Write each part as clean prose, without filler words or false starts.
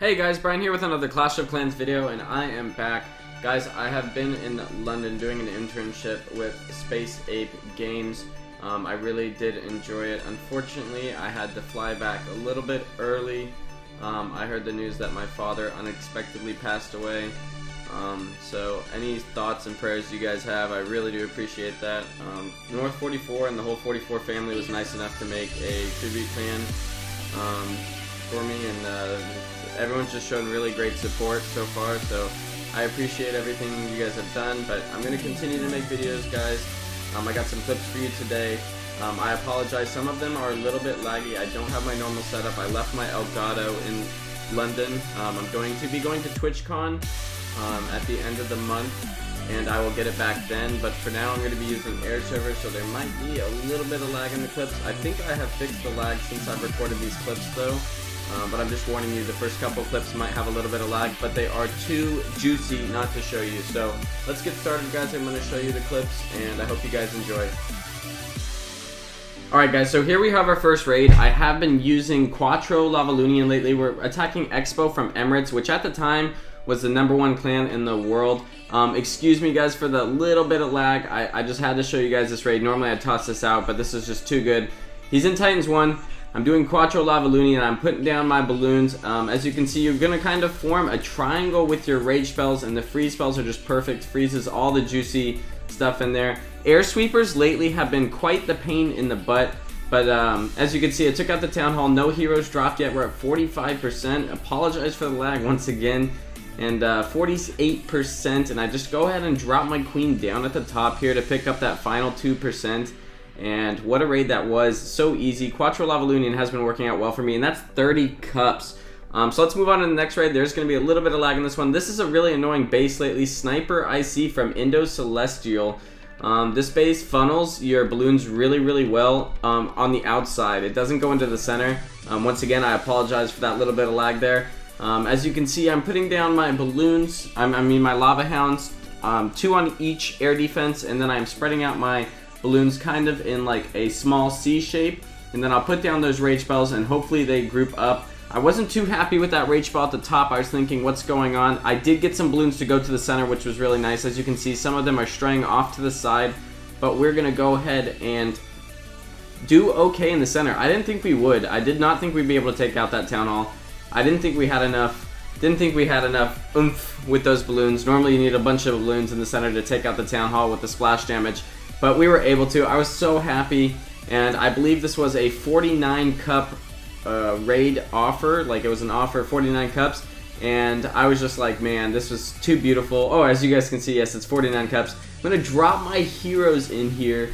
Hey guys, Brian here with another Clash of Clans video, and I am back. Guys, I have been in London doing an internship with Space Ape Games. I really did enjoy it. Unfortunately, I had to fly back a little bit early. I heard the news that my father unexpectedly passed away. So any thoughts and prayers you guys have, I really do appreciate that. North 44 and the whole 44 family was nice enough to make a tribute plan for me, and everyone's just shown really great support so far, so I appreciate everything you guys have done. But I'm going to continue to make videos, guys. I got some clips for you today. I apologize, some of them are a little bit laggy. I don't have my normal setup. I left my Elgato in London. I'm going to be going to TwitchCon at the end of the month, and I will get it back then, but for now I'm going to be using AirServer, so there might be a little bit of lag in the clips. I think I have fixed the lag since I've recorded these clips though. But I'm just warning you, the first couple clips might have a little bit of lag, but they are too juicy not to show you. So let's get started, guys. I'm going to show you the clips, and I hope you guys enjoy. Alright guys, so here we have our first raid. I have been using Quattro LavaLoonion lately. We're attacking Expo from Emirates, which at the time was the #1 clan in the world. Excuse me guys for the little bit of lag. I just had to show you guys this raid. Normally I'd toss this out, but this is just too good. He's in Titans 1. I'm doing Quattro LavaLoonion and I'm putting down my balloons. As you can see, you're going to kind of form a triangle with your rage spells, and the freeze spells are just perfect. Freezes all the juicy stuff in there. Air sweepers lately have been quite the pain in the butt, but as you can see, I took out the town hall. No heroes dropped yet. We're at 45%. Apologize for the lag once again. And 48%, and I just go ahead and drop my queen down at the top here to pick up that final 2%. And what a raid that was. So easy. Quattro LavaLoonion has been working out well for me, and that's 30 cups. So let's move on to the next raid. There's going to be a little bit of lag in this one. This is a really annoying base lately. Sniper IC from Indo Celestial. This base funnels your balloons really well on the outside. It doesn't go into the center. Once again, I apologize for that little bit of lag there. As you can see, I'm putting down my balloons, I mean my lava hounds, two on each air defense, and then I'm spreading out my balloons kind of in like a small C shape, and then I'll put down those rage spells and hopefully they group up. I wasn't too happy with that rage spell at the top. I was thinking, what's going on? I did get some balloons to go to the center, which was really nice. As you can see, some of them are straying off to the side, but we're gonna go ahead and do okay in the center. I didn't think we would. I did not think we'd be able to take out that town hall. I didn't think we had enough. Didn't think we had enough oomph with those balloons. Normally you need a bunch of balloons in the center to take out the town hall with the splash damage, but we were able to. I was so happy, and I believe this was a 49 cup raid offer. Like, it was an offer, 49 cups, and I was just like, man, this was too beautiful. Oh, as you guys can see, yes, it's 49 cups. I'm gonna drop my heroes in here,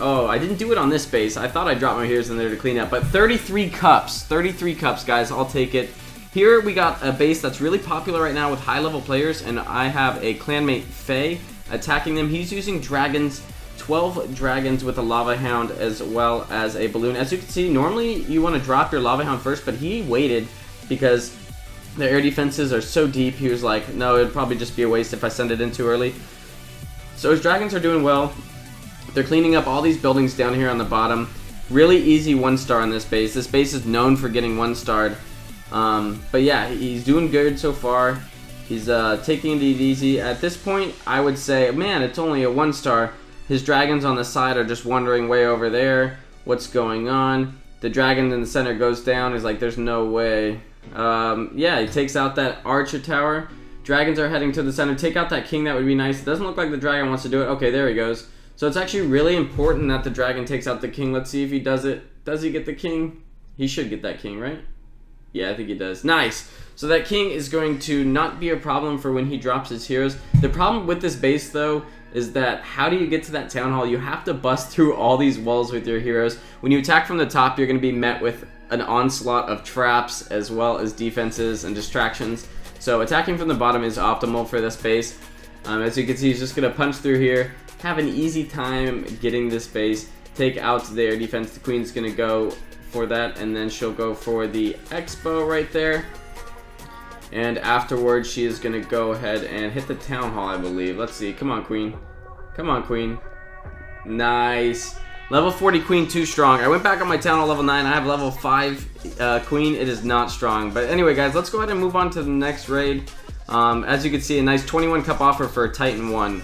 oh, I didn't do it on this base. I thought I dropped my heroes in there to clean up, but 33 cups, 33 cups, guys, I'll take it. Here we got a base that's really popular right now with high level players, and I have a clanmate, Faye, attacking them. He's using dragons, 12 dragons with a lava hound as well as a balloon. As you can see, normally you want to drop your lava hound first, but he waited because the air defenses are so deep. He was like, no, it'd probably just be a waste if I send it in too early. So his dragons are doing well. They're cleaning up all these buildings down here on the bottom. Really easy one star on this base. This base is known for getting one starred. But yeah, he's doing good so far. He's taking it easy. At this point, I would say, man, it's only a one star. His dragons on the side are just wandering way over there. What's going on? The dragon in the center goes down. He's like, there's no way. Yeah, he takes out that archer tower. Dragons are heading to the center. Take out that king. That would be nice. It doesn't look like the dragon wants to do it. Okay, there he goes. So it's actually really important that the dragon takes out the king. Let's see if he does it. Does he get the king? He should get that king, right? Yeah, I think he does. Nice. So that king is going to not be a problem for when he drops his heroes. The problem with this base, though, is that how do you get to that town hall? You have to bust through all these walls with your heroes. When you attack from the top, you're going to be met with an onslaught of traps as well as defenses and distractions. So attacking from the bottom is optimal for this base. As you can see, he's just going to punch through here. Have an easy time getting this base. Take out their defense. The queen's going to go for that, and then she'll go for the expo right there, and afterwards she is gonna go ahead and hit the town hall, I believe. Let's see. Come on, queen. Come on, queen. Nice. Level 40 queen too strong. I went back on my town at level 9. I have level 5 queen. It is not strong. But anyway, guys, let's go ahead and move on to the next raid. As you can see, a nice 21 cup offer for Titan 1.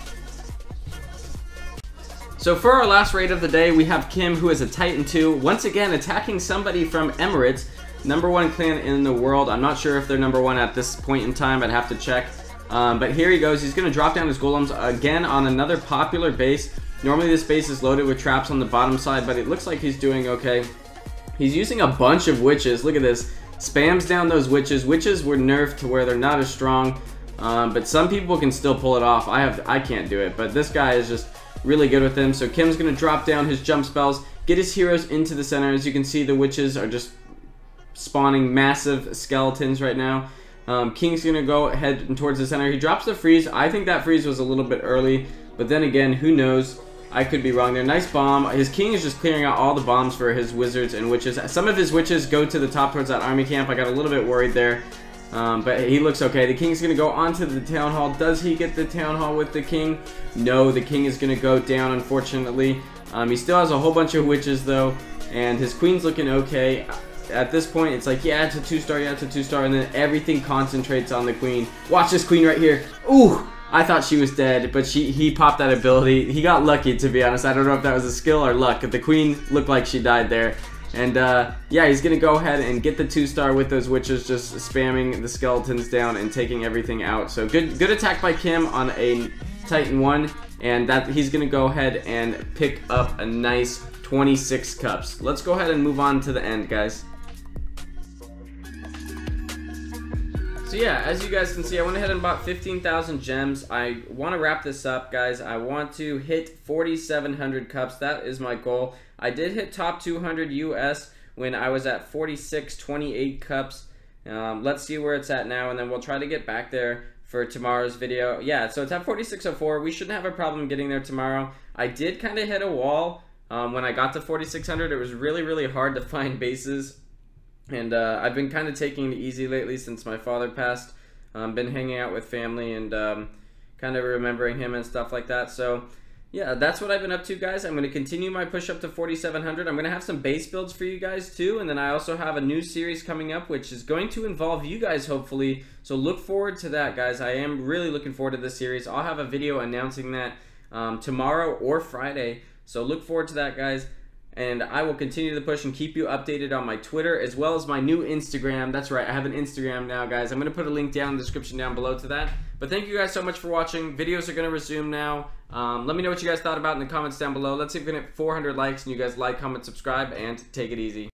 So for our last raid of the day, we have Kim, who is a Titan 2, once again attacking somebody from Emirates, number 1 clan in the world. I'm not sure if they're number 1 at this point in time. I'd have to check. But here he goes. He's going to drop down his golems again on another popular base. Normally this base is loaded with traps on the bottom side, but it looks like he's doing okay. He's using a bunch of witches. Look at this. Spams down those witches. Witches were nerfed to where they're not as strong, but some people can still pull it off. I can't do it, but this guy is just really good with them. So Kim's going to drop down his jump spells, get his heroes into the center. As you can see, the witches are just spawning massive skeletons right now. King's going to go ahead towards the center. He drops the freeze. I think that freeze was a little bit early, but then again, who knows? I could be wrong there. Nice bomb. His king is just clearing out all the bombs for his wizards and witches. Some of his witches go to the top towards that army camp. I got a little bit worried there, but he looks okay. The king's going to go onto the town hall. Does he get the town hall with the king? No, the king is going to go down, unfortunately. He still has a whole bunch of witches, though, and his queen's looking okay. At this point, it's like, yeah, it's a 2-star, yeah, it's a 2-star, and then everything concentrates on the queen. Watch this queen right here. Ooh! I thought she was dead, but he popped that ability. He got lucky, to be honest. I don't know if that was a skill or luck. The queen looked like she died there. And, yeah, he's going to go ahead and get the 2-star with those witches just spamming the skeletons down and taking everything out. So good attack by Kim on a Titan 1, and that he's going to go ahead and pick up a nice 26 cups. Let's go ahead and move on to the end, guys. So yeah, as you guys can see, I went ahead and bought 15,000 gems. I want to wrap this up, guys. I want to hit 4,700 cups. That is my goal. I did hit top 200 US when I was at 4,628 cups. Let's see where it's at now, and then we'll try to get back there for tomorrow's video. Yeah, so it's at 4,604. We shouldn't have a problem getting there tomorrow. I did kind of hit a wall when I got to 4,600. It was really, really hard to find bases. And I've been kind of taking it easy lately since my father passed. Been hanging out with family and kind of remembering him and stuff like that. So yeah, that's what I've been up to, guys. I'm going to continue my push up to 4,700. I'm going to have some base builds for you guys too. And then I also have a new series coming up, which is going to involve you guys, hopefully. So look forward to that, guys. I am really looking forward to this series. I'll have a video announcing that tomorrow or Friday. So look forward to that, guys. And I will continue to push and keep you updated on my Twitter as well as my new Instagram. That's right, I have an Instagram now, guys. I'm going to put a link down in the description down below to that. But thank you guys so much for watching. Videos are going to resume now. Let me know what you guys thought about in the comments down below. Let's see if we can hit 400 likes and you guys like, comment, subscribe, and take it easy.